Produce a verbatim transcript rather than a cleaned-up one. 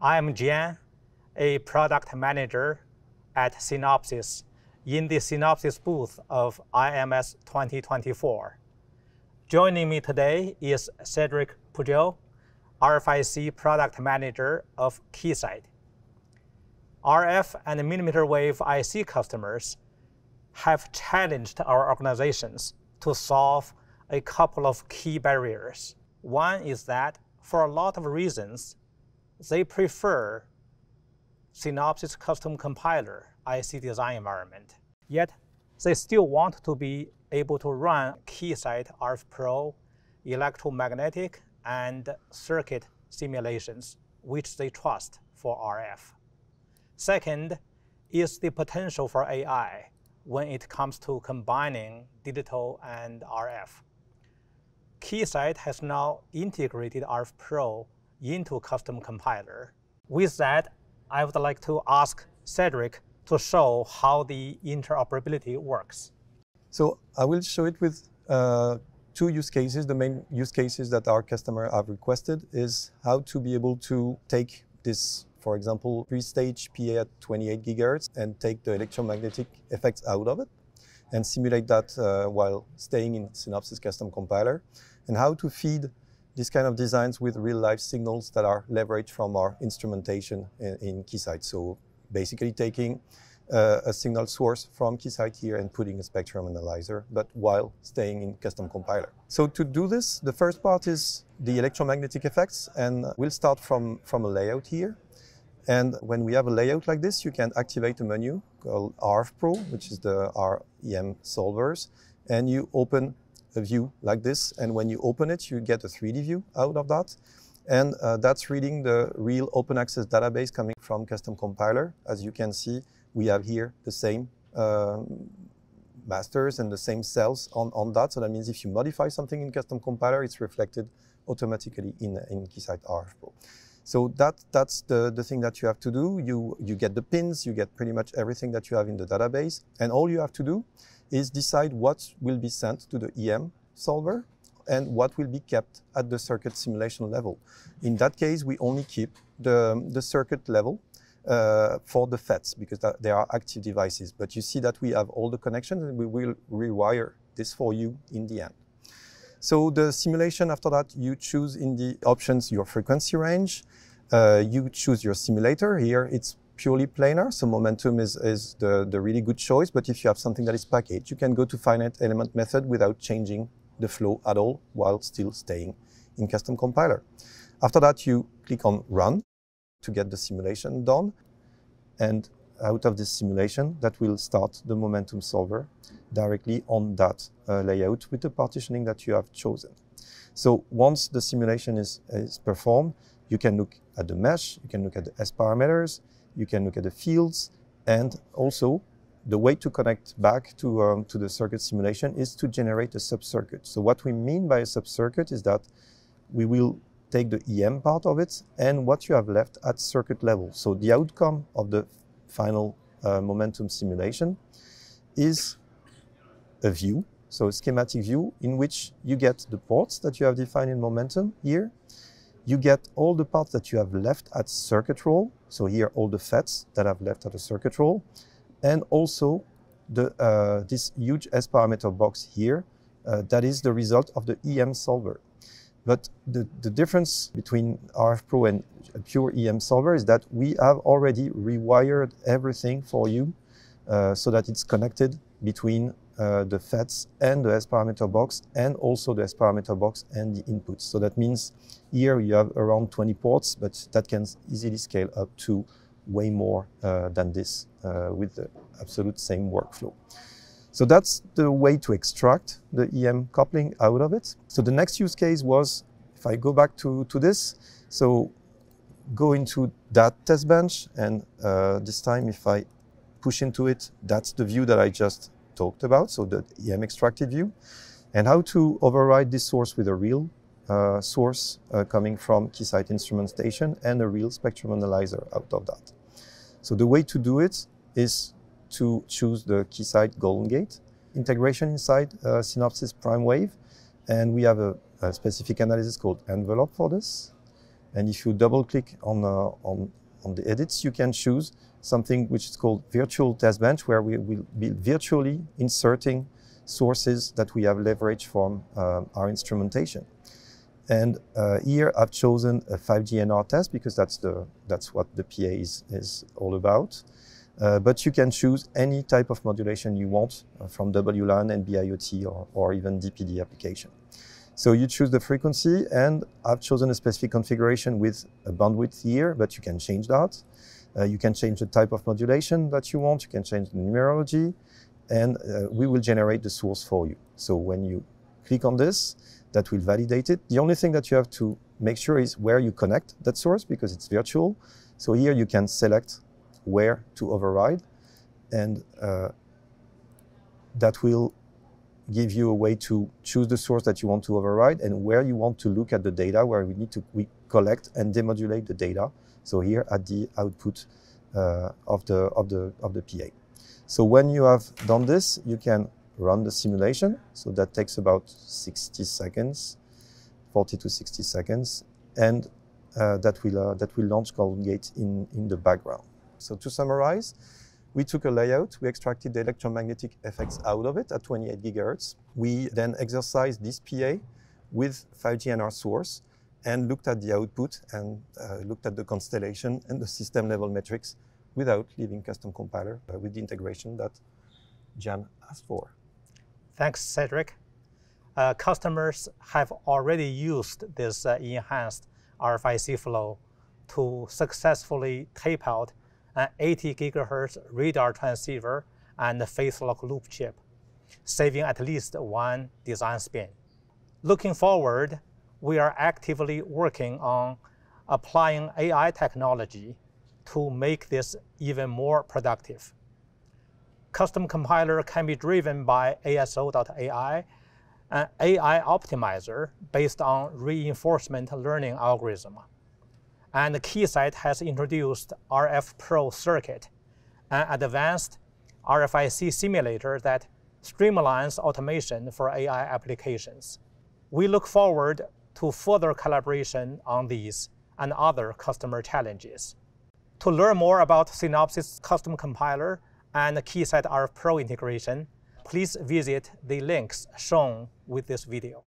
I am Jian, a product manager at Synopsys in the Synopsys booth of I M S twenty twenty-four. Joining me today is Cedric Pujol, R F I C product manager of Keysight. R F and millimeter wave I C customers have challenged our organizations to solve a couple of key barriers. One is that for a lot of reasons, they prefer Synopsys Custom Compiler I C design environment. Yet, they still want to be able to run Keysight RFPro, electromagnetic, and circuit simulations, which they trust for R F. Second is the potential for A I when it comes to combining digital and R F. Keysight has now integrated RFPro into Custom Compiler. With that, I would like to ask Cedric to show how the interoperability works. So I will show it with uh, two use cases. The main use cases that our customer have requested is how to be able to take this, for example, three-stage P A at twenty-eight gigahertz and take the electromagnetic effects out of it and simulate that uh, while staying in Synopsys Custom Compiler, and how to feed these kind of designs with real-life signals that are leveraged from our instrumentation in, in Keysight. So basically taking uh, a signal source from Keysight here and putting a spectrum analyzer, but while staying in Custom Compiler. So to do this, the first part is the electromagnetic effects, and we'll start from, from a layout here. And when we have a layout like this, you can activate a menu called RFPro, which is the R E M solvers, and you open a view like this, and when you open it, you get a three D view out of that, and uh, that's reading the real open access database coming from Custom Compiler. As you can see, we have here the same uh, masters and the same cells on, on that, so that means if you modify something in Custom Compiler, it's reflected automatically in, in Keysight RFPro. So that, that's the, the thing that you have to do. You, you get the pins, you get pretty much everything that you have in the database, and all you have to do is decide what will be sent to the E M solver and what will be kept at the circuit simulation level. In that case, we only keep the, the circuit level uh, for the F E Ts because that, they are active devices. But you see that we have all the connections and we will rewire this for you in the end. So the simulation, after that, you choose in the options your frequency range. Uh, you choose your simulator. Here it's purely planar, so momentum is, is the, the really good choice, but if you have something that is packaged, you can go to finite element method without changing the flow at all while still staying in Custom Compiler. After that, you click on Run to get the simulation done, and out of this simulation, that will start the momentum solver directly on that uh, layout with the partitioning that you have chosen. So once the simulation is, is performed, you can look at the mesh, you can look at the S parameters, you can look at the fields, and also the way to connect back to, um, to the circuit simulation is to generate a subcircuit. So what we mean by a subcircuit is that we will take the E M part of it and what you have left at circuit level. So the outcome of the final uh, momentum simulation is a view, so a schematic view in which you get the ports that you have defined in momentum here. You get all the parts that you have left at circuit roll. So here, all the F E Ts that I've left at the circuit roll. And also the, uh, this huge S parameter box here, uh, that is the result of the E M solver. But the, the difference between RFPro and a pure E M solver is that we have already rewired everything for you uh, so that it's connected between uh, the F E Ts and the S parameter box, and also the S parameter box and the inputs. So that means here you have around twenty ports, but that can easily scale up to way more uh, than this uh, with the absolute same workflow. So that's the way to extract the E M coupling out of it. So the next use case was, if I go back to, to this, so go into that test bench, and uh, this time if I push into it, that's the view that I just talked about, so the E M extracted view, and how to override this source with a real uh, source uh, coming from Keysight instrumentation and a real spectrum analyzer out of that. So the way to do it is to choose the Keysight GoldenGate integration inside uh, Synopsys PrimeWave, and we have a, a specific analysis called Envelope for this. And if you double click on, uh, on, on the edits, you can choose something which is called virtual test bench, where we will be virtually inserting sources that we have leveraged from uh, our instrumentation. And uh, here I've chosen a five G N R test because that's, the, that's what the P A is, is all about. Uh, but you can choose any type of modulation you want uh, from W LAN and B I O T or, or even D P D application. So you choose the frequency, and I've chosen a specific configuration with a bandwidth here, but you can change that. Uh, you can change the type of modulation that you want, you can change the numerology, and uh, we will generate the source for you. So when you click on this, that will validate it. The only thing that you have to make sure is where you connect that source, because it's virtual. So here you can select where to override, and uh, that will give you a way to choose the source that you want to override and where you want to look at the data, where we need to we collect and demodulate the data. So here at the output uh, of the of the of the P A. So when you have done this, you can run the simulation. So that takes about sixty seconds, forty to sixty seconds, and uh, that will uh, that will launch GoldenGate in in the background. So to summarize, we took a layout, we extracted the electromagnetic effects out of it at twenty-eight gigahertz. We then exercised this P A with five G N R source and looked at the output and uh, looked at the constellation and the system level metrics without leaving Custom Compiler uh, with the integration that Jian asked for. Thanks, Cedric. Uh, customers have already used this uh, enhanced R F I C flow to successfully tape out an eighty gigahertz radar transceiver and a phase lock loop chip, saving at least one design spin. Looking forward, we are actively working on applying A I technology to make this even more productive. Custom Compiler can be driven by A S O dot A I, an A I optimizer based on reinforcement learning algorithm. And Keysight has introduced RFPro Circuit, an advanced R F I C simulator that streamlines automation for A I applications. We look forward to further collaboration on these and other customer challenges. To learn more about Synopsys Custom Compiler and Keysight RFPro integration, please visit the links shown with this video.